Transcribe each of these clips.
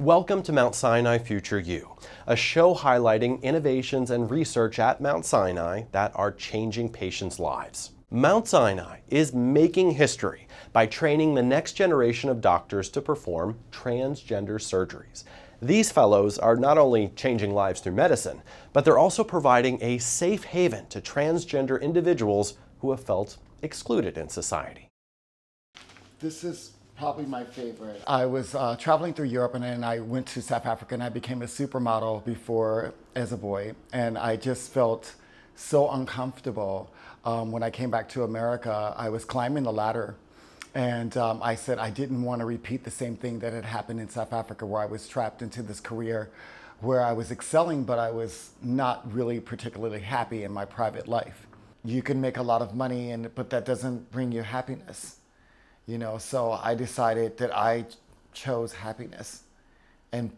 Welcome to Mount Sinai Future You, a show highlighting innovations and research at Mount Sinai that are changing patients' lives. Mount Sinai is making history by training the next generation of doctors to perform transgender surgeries. These fellows are not only changing lives through medicine, but they're also providing a safe haven to transgender individuals who have felt excluded in society. This is probably my favorite. I was traveling through Europe and then I went to South Africa and I became a supermodel before as a boy. And I just felt so uncomfortable. When I came back to America, I was climbing the ladder and I said I didn't want to repeat the same thing that had happened in South Africa where I was trapped into this career where I was excelling, but I was not really particularly happy in my private life. You can make a lot of money, but that doesn't bring you happiness. You know, so I decided that I chose happiness and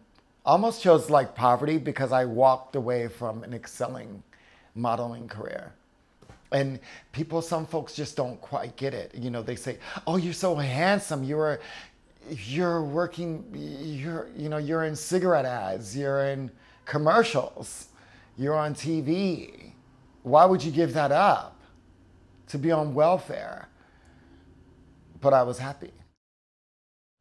almost chose like poverty because I walked away from an excelling modeling career. And some folks just don't quite get it. You know, they say, oh, you're so handsome. You're in cigarette ads, you're in commercials, you're on TV. Why would you give that up to be on welfare? But I was happy.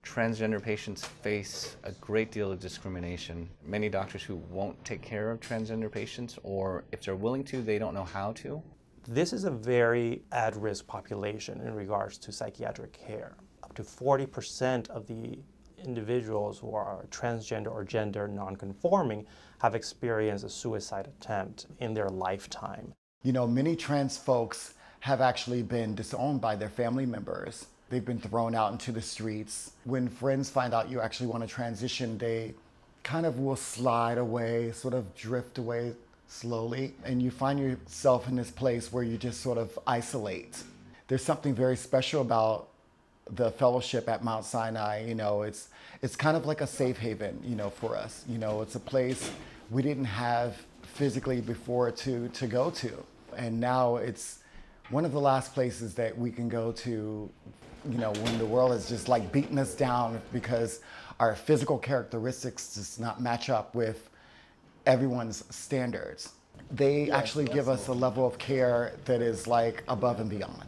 Transgender patients face a great deal of discrimination. Many doctors who won't take care of transgender patients, or if they're willing to, they don't know how to. This is a very at-risk population in regards to psychiatric care. Up to 40% of the individuals who are transgender or gender non-conforming have experienced a suicide attempt in their lifetime. You know, many trans folks have actually been disowned by their family members. They've been thrown out into the streets. When friends find out you actually want to transition, they kind of will slide away, sort of drift away slowly. And you find yourself in this place where you just sort of isolate. There's something very special about the fellowship at Mount Sinai. You know, it's kind of like a safe haven, you know, for us. You know, it's a place we didn't have physically before to go to. And now it's one of the last places that we can go to, you know, when the world is just like beating us down because our physical characteristics just not match up with everyone's standards. They actually give us a level of care that is like above and beyond.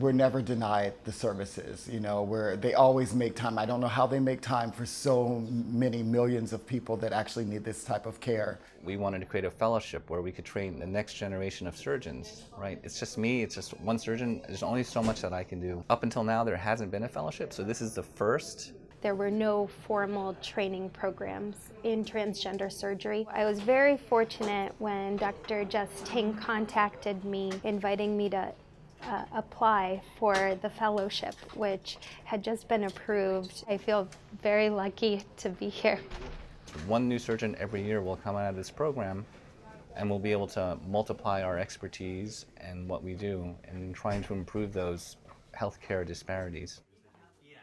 We're never denied the services, you know, where they always make time. I don't know how they make time for so many millions of people that actually need this type of care. We wanted to create a fellowship where we could train the next generation of surgeons, right? It's just me, it's just one surgeon. There's only so much that I can do. Up until now, there hasn't been a fellowship, so this is the first. There were no formal training programs in transgender surgery. I was very fortunate when Dr. Jess Ting contacted me, inviting me to apply for the fellowship, which had just been approved. I feel very lucky to be here. One new surgeon every year will come out of this program and we'll be able to multiply our expertise and what we do in trying to improve those healthcare disparities.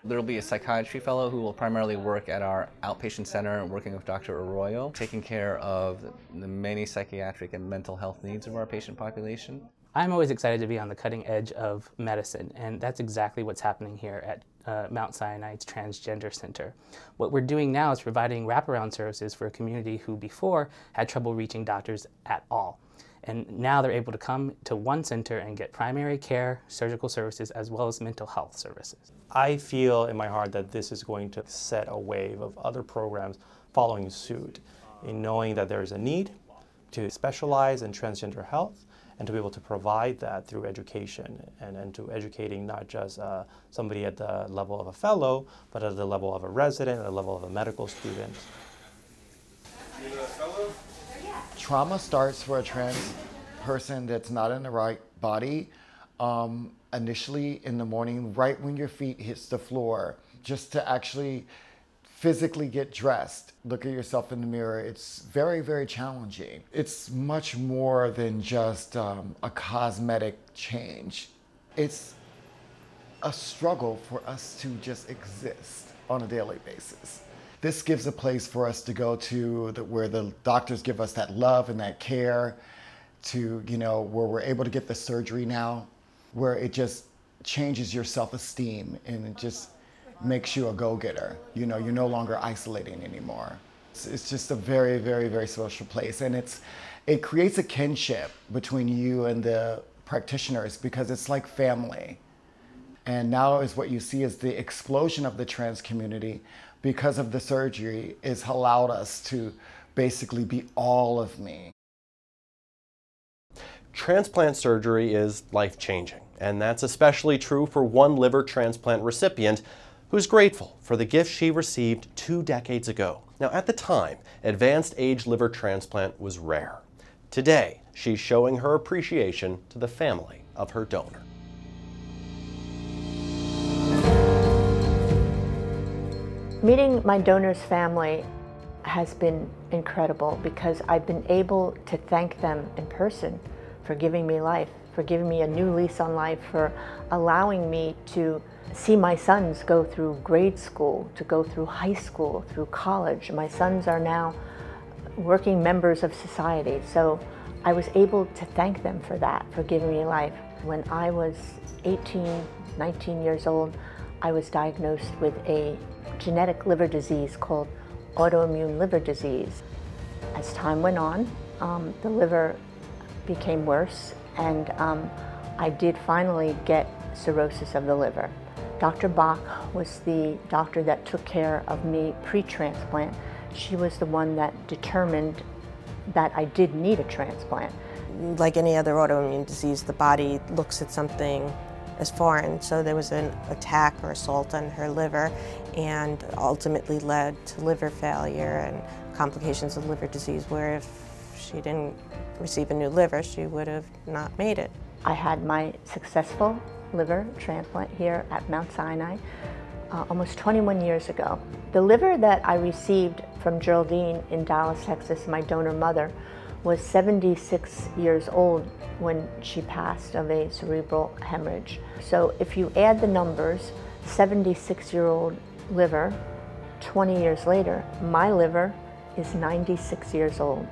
There'll be a psychiatry fellow who will primarily work at our outpatient center, working with Dr. Arroyo, taking care of the many psychiatric and mental health needs of our patient population. I'm always excited to be on the cutting edge of medicine, and that's exactly what's happening here at Mount Sinai's Transgender Center. What we're doing now is providing wraparound services for a community who before had trouble reaching doctors at all. And now they're able to come to one center and get primary care, surgical services, as well as mental health services. I feel in my heart that this is going to set a wave of other programs following suit in knowing that there is a need to specialize in transgender health, and to be able to provide that through education and to educating not just somebody at the level of a fellow, but at the level of a resident, at the level of a medical student. Trauma starts for a trans person that's not in the right body initially in the morning, right when your feet hits the floor, just to actually physically get dressed, look at yourself in the mirror. It's very, very challenging. It's much more than just a cosmetic change. It's a struggle for us to just exist on a daily basis. This gives a place for us to go to where the doctors give us that love and that care to, you know, where we're able to get the surgery now, where it just changes your self-esteem and it just makes you a go-getter. You know, you're no longer isolating anymore. It's just a very, very, very special place. And it creates a kinship between you and the practitioners because it's like family. And now is what you see is the explosion of the trans community because of the surgery has allowed us to basically be all of me. Transplant surgery is life-changing, and that's especially true for one liver transplant recipient who's grateful for the gift she received 2 decades ago. Now, at the time, advanced-age liver transplant was rare. Today, she's showing her appreciation to the family of her donor. Meeting my donor's family has been incredible because I've been able to thank them in person for giving me life, for giving me a new lease on life, for allowing me to see my sons go through grade school, to go through high school, through college. My sons are now working members of society, so I was able to thank them for that, for giving me life. When I was 18, 19 years old, I was diagnosed with a genetic liver disease called autoimmune liver disease. As time went on, the liver became worse, and I did finally get cirrhosis of the liver. Dr. Bach was the doctor that took care of me pre-transplant. She was the one that determined that I did need a transplant. Like any other autoimmune disease, the body looks at something as foreign, so there was an attack or assault on her liver and ultimately led to liver failure and complications of liver disease, where if she didn't receive a new liver, she would have not made it. I had my successful liver transplant here at Mount Sinai almost 21 years ago. The liver that I received from Geraldine in Dallas, Texas, my donor mother, was 76 years old when she passed of a cerebral hemorrhage. So if you add the numbers, 76-year-old liver, 20 years later, my liver is 96 years old,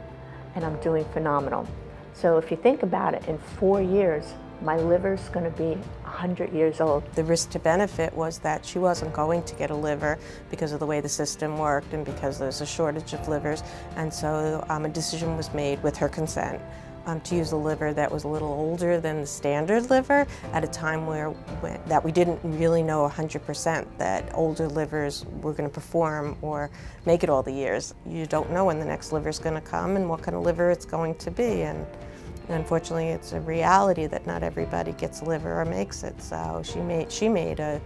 and I'm doing phenomenal. So if you think about it, in 4 years, my liver's gonna be 100 years old. The risk to benefit was that she wasn't going to get a liver because of the way the system worked and because there's a shortage of livers. And so a decision was made with her consent to use a liver that was a little older than the standard liver at a time that we didn't really know 100% that older livers were going to perform or make it all the years. You don't know when the next liver's going to come and what kind of liver it's going to be. And unfortunately, it's a reality that not everybody gets a liver or makes it. So she made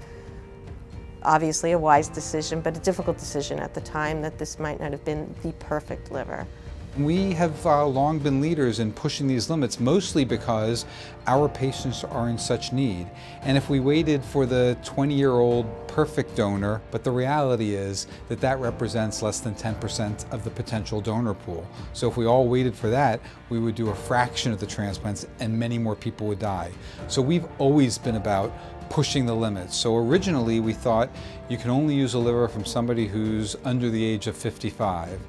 obviously a wise decision, but a difficult decision at the time, that this might not have been the perfect liver. We have long been leaders in pushing these limits, mostly because our patients are in such need. And if we waited for the 20-year-old perfect donor, but the reality is that that represents less than 10% of the potential donor pool. So if we all waited for that, we would do a fraction of the transplants and many more people would die. So we've always been about pushing the limits. So originally we thought you can only use a liver from somebody who's under the age of 55.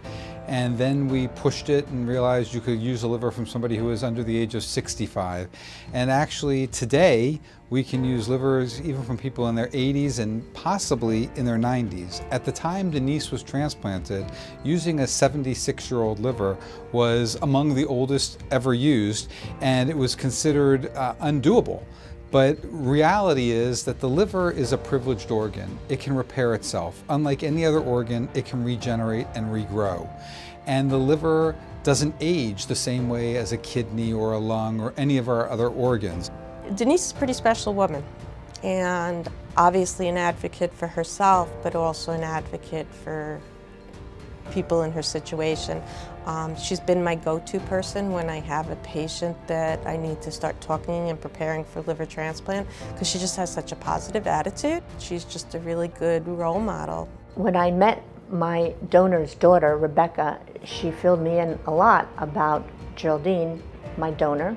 And then we pushed it and realized you could use a liver from somebody who is under the age of 65. And actually today, we can use livers even from people in their 80s and possibly in their 90s. At the time Denise was transplanted, using a 76-year-old liver was among the oldest ever used, and it was considered undoable. But reality is that the liver is a privileged organ. It can repair itself. Unlike any other organ, it can regenerate and regrow. And the liver doesn't age the same way as a kidney or a lung or any of our other organs. Denise is a pretty special woman, and obviously an advocate for herself, but also an advocate for people in her situation. She's been my go-to person when I have a patient that I need to start talking and preparing for liver transplant, because she just has such a positive attitude. She's just a really good role model. When I met my donor's daughter, Rebecca, she filled me in a lot about Geraldine, my donor,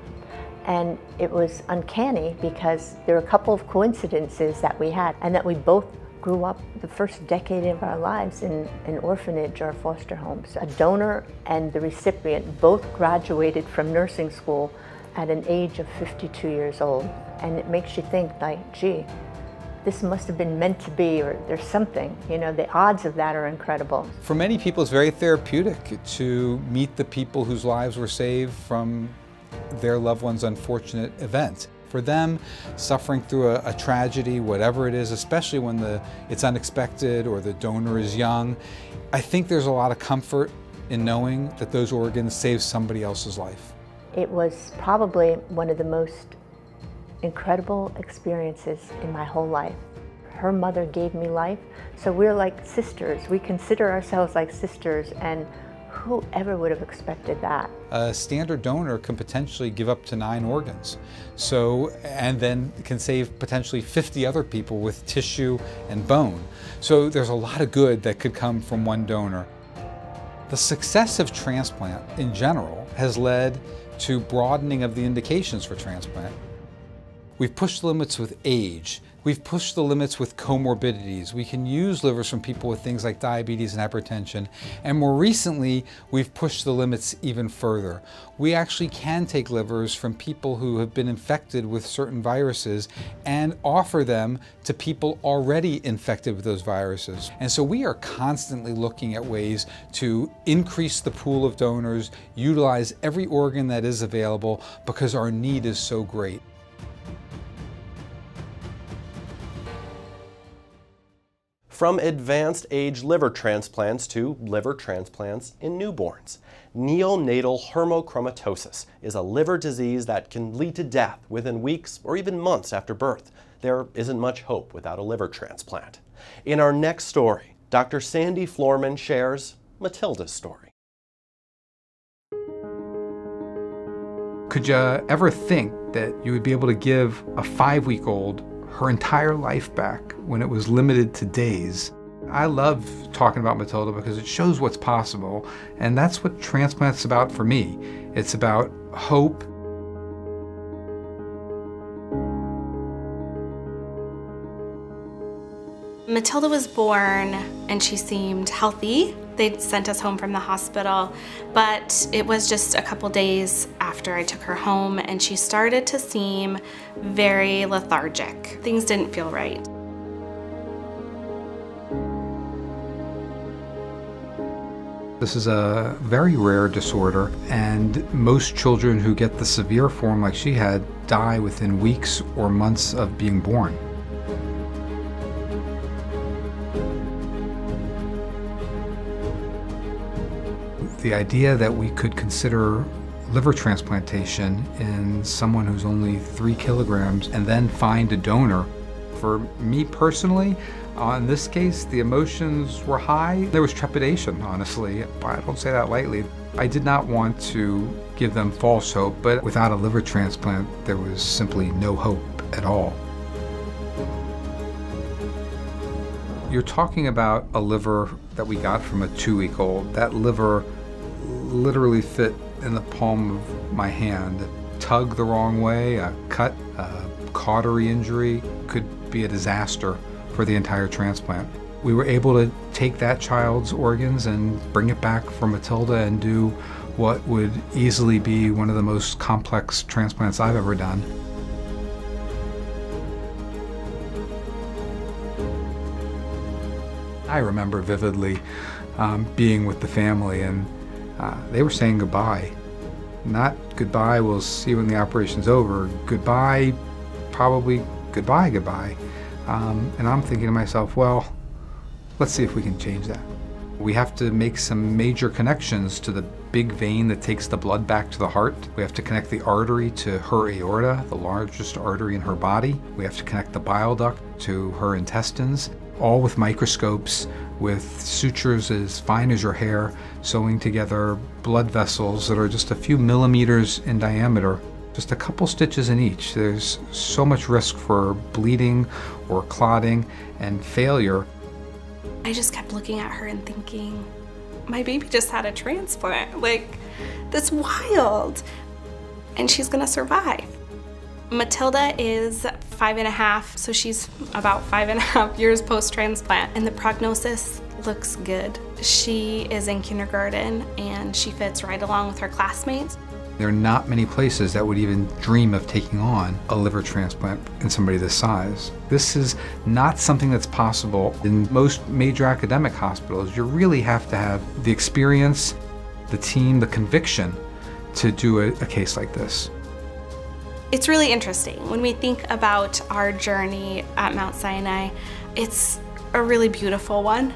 and it was uncanny because there were a couple of coincidences that we had, and that we both grew up the first decade of our lives in an orphanage or foster homes. A donor and the recipient both graduated from nursing school at an age of 52 years old. And it makes you think, like, gee, this must have been meant to be, or there's something, you know, the odds of that are incredible. For many people, it's very therapeutic to meet the people whose lives were saved from their loved one's unfortunate event. For them, suffering through a tragedy, whatever it is, especially when it's unexpected or the donor is young, I think there's a lot of comfort in knowing that those organs saved somebody else's life. It was probably one of the most incredible experiences in my whole life. Her mother gave me life, so we're like sisters. We consider ourselves like sisters, and who ever would have expected that? A standard donor can potentially give up to 9 organs, so, and then can save potentially 50 other people with tissue and bone. So there's a lot of good that could come from one donor. The success of transplant in general has led to broadening of the indications for transplant. We've pushed the limits with age. We've pushed the limits with comorbidities. We can use livers from people with things like diabetes and hypertension. And more recently, we've pushed the limits even further. We actually can take livers from people who have been infected with certain viruses and offer them to people already infected with those viruses. And so we are constantly looking at ways to increase the pool of donors, utilize every organ that is available, because our need is so great. From advanced age liver transplants to liver transplants in newborns. Neonatal hermochromatosis is a liver disease that can lead to death within weeks or even months after birth. There isn't much hope without a liver transplant. In our next story, Dr. Sandy Florman shares Matilda's story. Could you ever think that you would be able to give a 5-week-old her entire life back when it was limited to days? I love talking about Matilda because it shows what's possible, and that's what transplant's about for me. It's about hope. Matilda was born and she seemed healthy. They'd sent us home from the hospital, but it was just a couple days after I took her home and she started to seem very lethargic. Things didn't feel right. This is a very rare disorder, and most children who get the severe form like she had die within weeks or months of being born. The idea that we could consider liver transplantation in someone who's only 3 kilograms and then find a donor. For me personally, in this case, the emotions were high. There was trepidation, honestly. I don't say that lightly. I did not want to give them false hope, but without a liver transplant, there was simply no hope at all. You're talking about a liver that we got from a 2-week-old. That liver literally fit in the palm of my hand. A tug the wrong way, a cut, a cautery injury could be a disaster for the entire transplant. We were able to take that child's organs and bring it back for Matilda and do what would easily be one of the most complex transplants I've ever done. I remember vividly being with the family, and they were saying goodbye. Not goodbye, we'll see when the operation's over. Goodbye, probably goodbye, goodbye. And I'm thinking to myself, well, let's see if we can change that. We have to make some major connections to the big vein that takes the blood back to the heart. We have to connect the artery to her aorta, the largest artery in her body. We have to connect the bile duct to her intestines, all with microscopes, with sutures as fine as your hair, sewing together blood vessels that are just a few millimeters in diameter, just a couple stitches in each. There's so much risk for bleeding or clotting and failure. I just kept looking at her and thinking, my baby just had a transplant. Like, that's wild. And she's gonna survive. Matilda is 5 and a half, so she's about 5 and a half years post-transplant, and the prognosis looks good. She is in kindergarten, and she fits right along with her classmates. There are not many places that would even dream of taking on a liver transplant in somebody this size. This is not something that's possible in most major academic hospitals. You really have to have the experience, the team, the conviction to do a case like this. It's really interesting. When we think about our journey at Mount Sinai, it's a really beautiful one,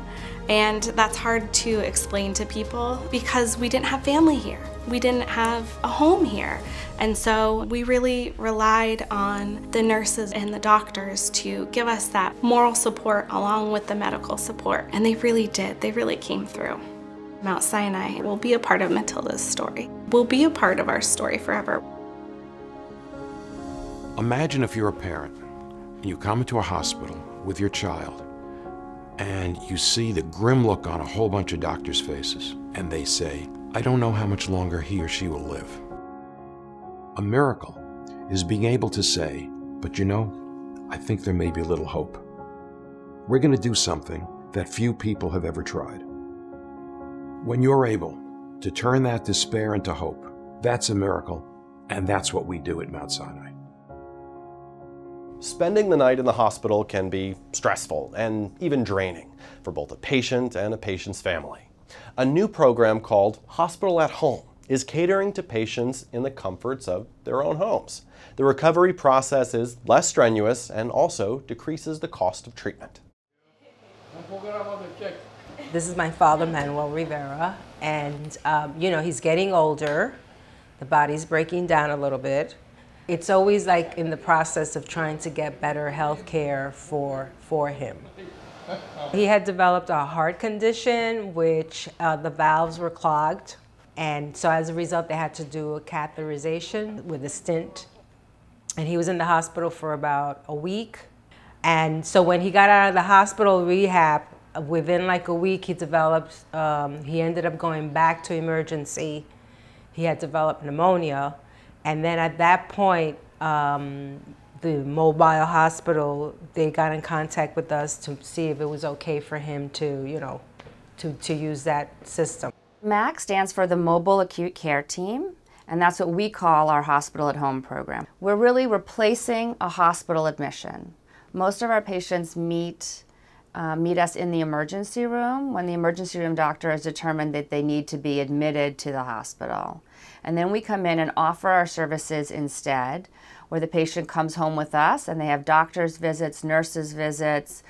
and that's hard to explain to people because we didn't have family here. We didn't have a home here, and so we really relied on the nurses and the doctors to give us that moral support along with the medical support, and they really did. They really came through. Mount Sinai will be a part of Matilda's story, will be a part of our story forever. Imagine if you're a parent and you come into a hospital with your child and you see the grim look on a whole bunch of doctors' faces and they say, I don't know how much longer he or she will live. A miracle is being able to say, but you know, I think there may be a little hope. We're going to do something that few people have ever tried. When you're able to turn that despair into hope, that's a miracle, and that's what we do at Mount Sinai. Spending the night in the hospital can be stressful and even draining for both a patient and a patient's family. A new program called Hospital at Home is catering to patients in the comforts of their own homes. The recovery process is less strenuous and also decreases the cost of treatment. This is my father, Manuel Rivera, and you know, he's getting older. The body's breaking down a little bit. It's always like in the process of trying to get better health care for him. He had developed a heart condition, which the valves were clogged. And so as a result, they had to do a catheterization with a stent. And he was in the hospital for about a week. And so when he got out of the hospital rehab, within like a week, he developed, he ended up going back to emergency. He had developed pneumonia. And then at that point, the mobile hospital, they got in contact with us to see if it was okay for him to, you know, to use that system. MAC stands for the Mobile Acute Care Team, and that's what we call our Hospital at Home program. We're really replacing a hospital admission. Most of our patients meet us in the emergency room when the emergency room doctor has determined that they need to be admitted to the hospital. And then we come in and offer our services instead, where the patient comes home with us and they have doctor's visits, nurses' visits,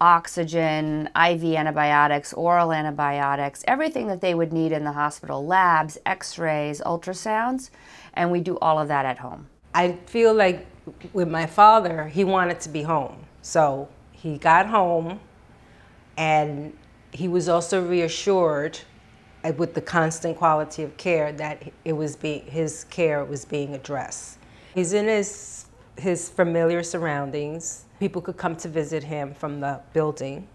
oxygen, IV antibiotics, oral antibiotics, everything that they would need in the hospital, labs, x-rays, ultrasounds, and we do all of that at home. I feel like with my father, he wanted to be home. So he got home. And he was also reassured with the constant quality of care that it was his care was being addressed. He's in his familiar surroundings. People could come to visit him from the building.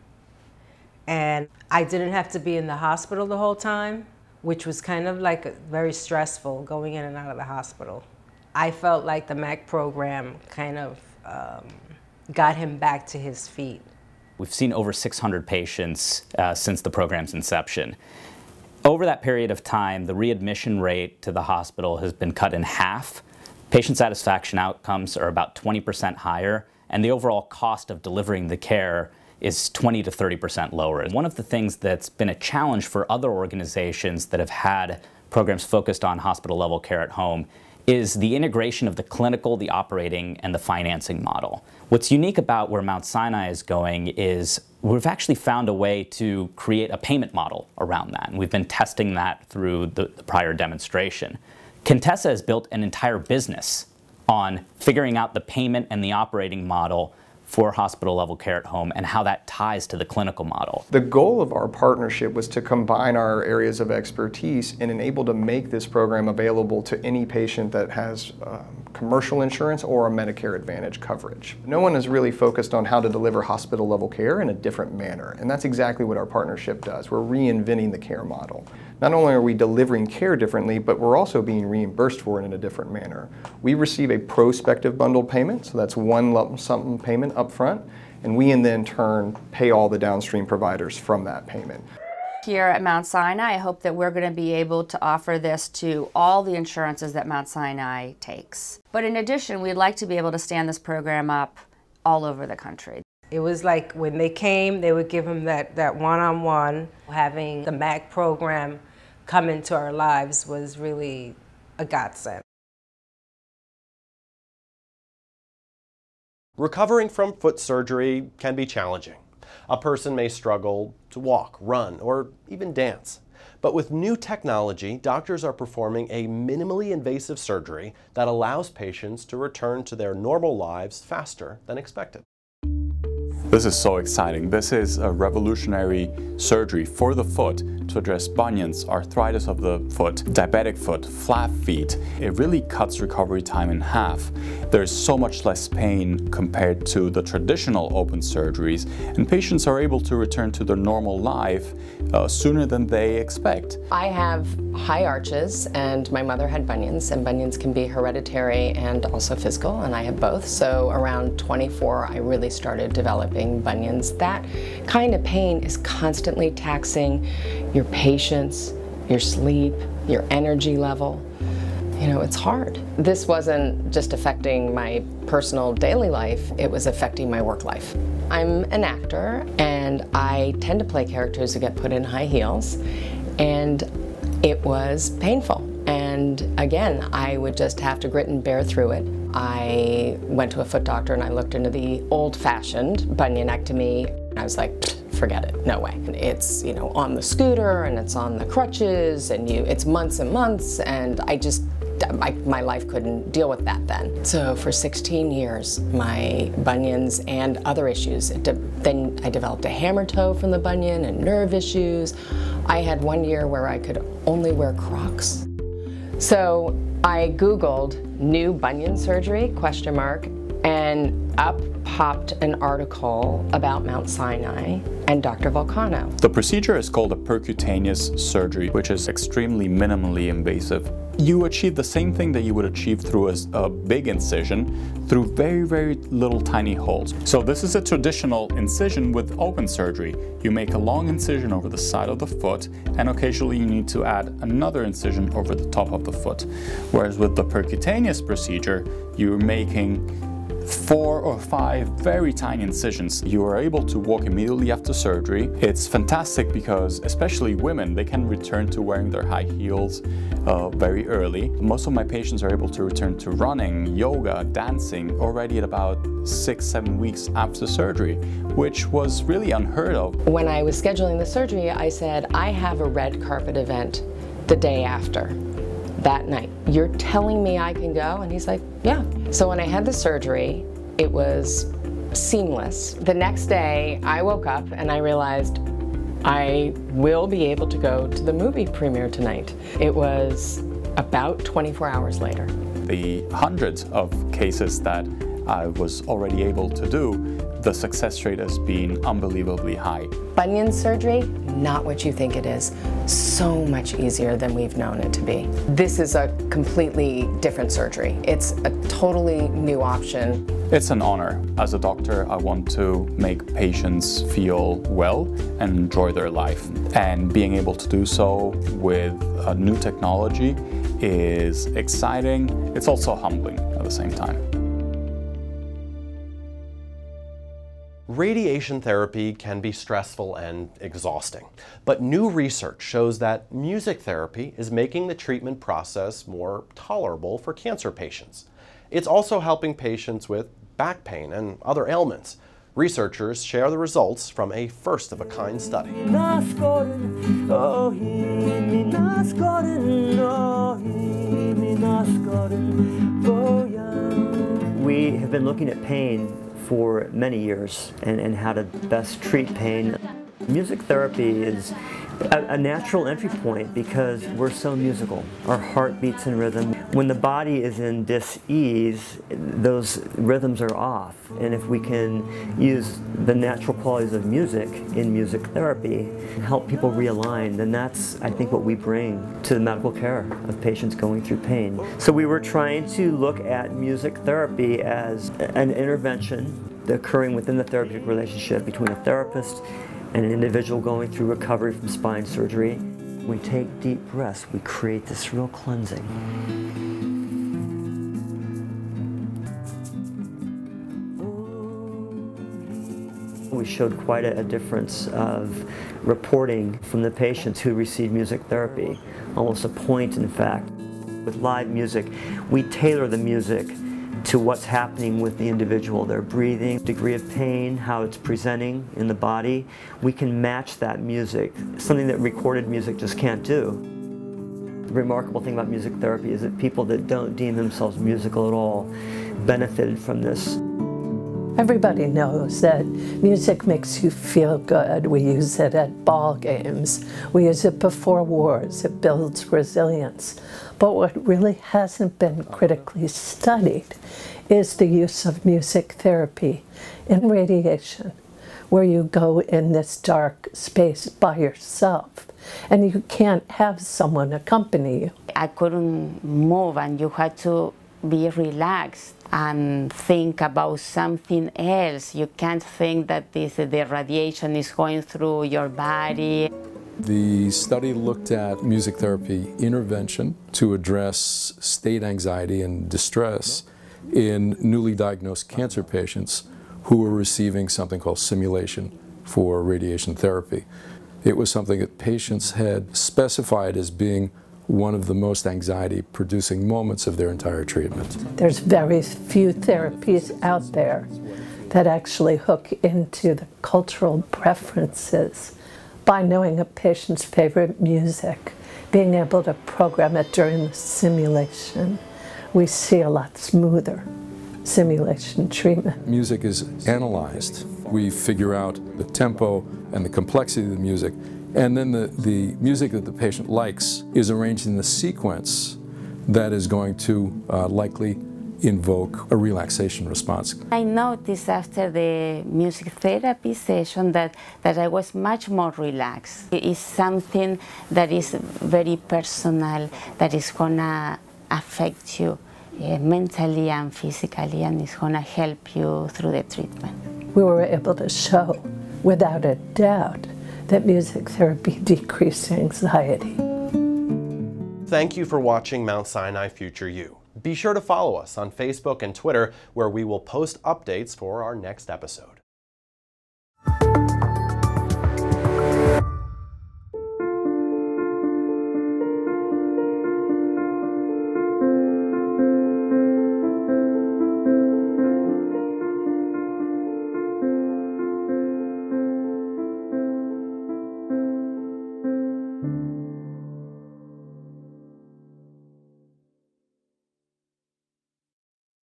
And I didn't have to be in the hospital the whole time, which was kind of like very stressful going in and out of the hospital. I felt like the MAC program kind of got him back to his feet. We've seen over 600 patients since the program's inception. Over that period of time, the readmission rate to the hospital has been cut in half. Patient satisfaction outcomes are about 20% higher, and the overall cost of delivering the care is 20 to 30% lower. One of the things that's been a challenge for other organizations that have had programs focused on hospital-level care at home is the integration of the clinical, the operating, and the financing model. What's unique about where Mount Sinai is going is we've actually found a way to create a payment model around that, and we've been testing that through the prior demonstration. Contessa has built an entire business on figuring out the payment and the operating model for hospital-level care at home and how that ties to the clinical model. The goal of our partnership was to combine our areas of expertise and enable to make this program available to any patient that has commercial insurance or a Medicare Advantage coverage. No one is really focused on how to deliver hospital-level care in a different manner, and that's exactly what our partnership does. We're reinventing the care model. Not only are we delivering care differently, but we're also being reimbursed for it in a different manner. We receive a prospective bundled payment, so that's one lump sum payment up front, and we in turn pay all the downstream providers from that payment. Here at Mount Sinai, I hope that we're going to be able to offer this to all the insurances that Mount Sinai takes. But in addition, we'd like to be able to stand this program up all over the country. It was like when they came, they would give them that one-on-one. Having the MAC program come into our lives was really a godsend. Recovering from foot surgery can be challenging. A person may struggle to walk, run, or even dance. But with new technology, doctors are performing a minimally invasive surgery that allows patients to return to their normal lives faster than expected. This is so exciting. This is a revolutionary surgery for the foot to address bunions, arthritis of the foot, diabetic foot, flat feet. It really cuts recovery time in half. There's so much less pain compared to the traditional open surgeries, and patients are able to return to their normal life sooner than they expect. I have high arches, and my mother had bunions, and bunions can be hereditary and also physical, and I have both. So around 24, I really started developing bunions. That kind of pain is constantly taxing your patience, your sleep, your energy level. You know, it's hard. This wasn't just affecting my personal daily life, it was affecting my work life. I'm an actor and I tend to play characters who get put in high heels, and it was painful. And again, I would just have to grit and bear through it. I went to a foot doctor and I looked into the old-fashioned bunionectomy, and I was like, forget it, no way. It's, you know, on the scooter and it's on the crutches and it's months and months, and I just, my life couldn't deal with that then. So for 16 years, my bunions and other issues, then I developed a hammer toe from the bunion and nerve issues. I had 1 year where I could only wear Crocs. So I Googled new bunion surgery, question mark, and up popped an article about Mount Sinai and Dr. Vulcano. The procedure is called a percutaneous surgery, which is extremely minimally invasive. You achieve the same thing that you would achieve through a big incision, through very, very little tiny holes. So this is a traditional incision with open surgery. You make a long incision over the side of the foot, and occasionally you need to add another incision over the top of the foot. Whereas with the percutaneous procedure, you're making 4 or 5 very tiny incisions. You are able to walk immediately after surgery. It's fantastic because, especially women, they can return to wearing their high heels very early. Most of my patients are able to return to running, yoga, dancing already at about 6-7 weeks after surgery, which was really unheard of. When I was scheduling the surgery, I said, I have a red carpet event the day after. That night, you're telling me I can go? And he's like, yeah. So when I had the surgery, it was seamless. The next day, I woke up and I realized I will be able to go to the movie premiere tonight. It was about 24 hours later. The hundreds of cases that I was already able to do, the success rate has been unbelievably high. Bunion surgery, not what you think it is. So much easier than we've known it to be. This is a completely different surgery. It's a totally new option. It's an honor. As a doctor, I want to make patients feel well and enjoy their life. And being able to do so with new technology is exciting. It's also humbling at the same time. Radiation therapy can be stressful and exhausting, but new research shows that music therapy is making the treatment process more tolerable for cancer patients. It's also helping patients with back pain and other ailments. Researchers share the results from a first-of-a-kind study. We have been looking at pain for many years and how to best treat pain. Music therapy is a natural entry point because we're so musical. Our heart beats in rhythm. When the body is in dis-ease, those rhythms are off. And if we can use the natural qualities of music in music therapy and help people realign, then that's, I think, what we bring to the medical care of patients going through pain. So we were trying to look at music therapy as an intervention occurring within the therapeutic relationship between a therapist an individual going through recovery from spine surgery. We take deep breaths, we create this real cleansing. We showed quite a difference of reporting from the patients who received music therapy, almost a point in fact. With live music, we tailor the music to what's happening with the individual, their breathing, degree of pain, how it's presenting in the body. We can match that music, something that recorded music just can't do. The remarkable thing about music therapy is that people that don't deem themselves musical at all benefited from this. Everybody knows that music makes you feel good. We use it at ball games. We use it before wars. It builds resilience. But what really hasn't been critically studied is the use of music therapy in radiation, where you go in this dark space by yourself and you can't have someone accompany you. I couldn't move and you had to be relaxed and think about something else. You can't think that the radiation is going through your body. The study looked at music therapy intervention to address state anxiety and distress in newly diagnosed cancer patients who were receiving something called simulation for radiation therapy. It was something that patients had specified as being one of the most anxiety-producing moments of their entire treatment. There's very few therapies out there that actually hook into the cultural preferences. By knowing a patient's favorite music, being able to program it during the simulation, we see a lot smoother simulation treatment. Music is analyzed. We figure out the tempo and the complexity of the music, and then the music that the patient likes is arranged in the sequence that is going to likely invoke a relaxation response. I noticed after the music therapy session that I was much more relaxed. It is something that is very personal, that is gonna affect you mentally and physically, and it's gonna help you through the treatment. We were able to show, without a doubt, that music therapy decreased anxiety. Thank you for watching Mount Sinai Future You. Be sure to follow us on Facebook and Twitter, where we will post updates for our next episode.